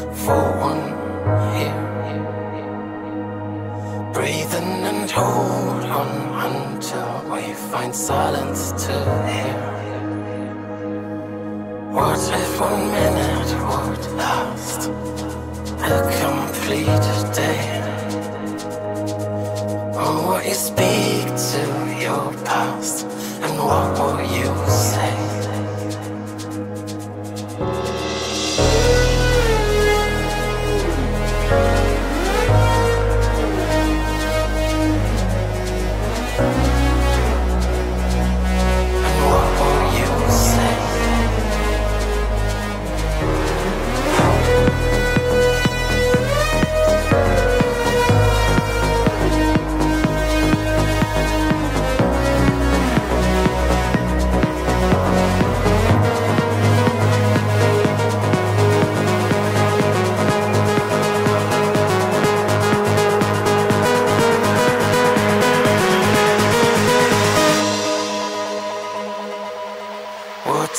for one here. Breathe in and hold on until we find silence to hear. What if 1 minute would last a complete day? Or will you speak to your past, and what will you say?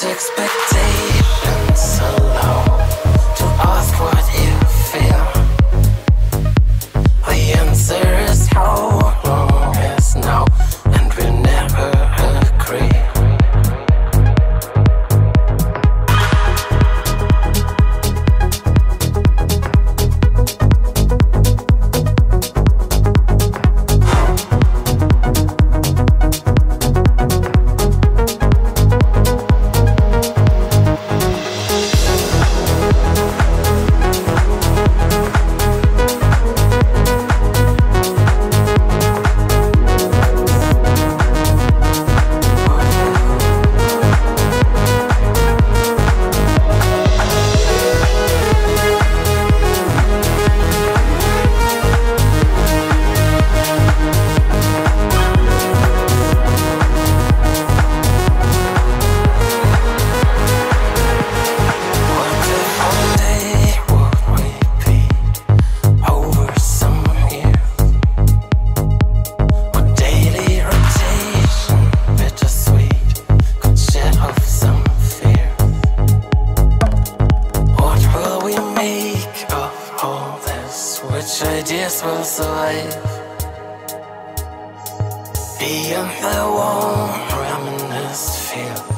Expectations allow to ask what you feel. The answer is how long is now, and we'll never agree. Which ideas will survive? Beyond the wall, reminisce, feel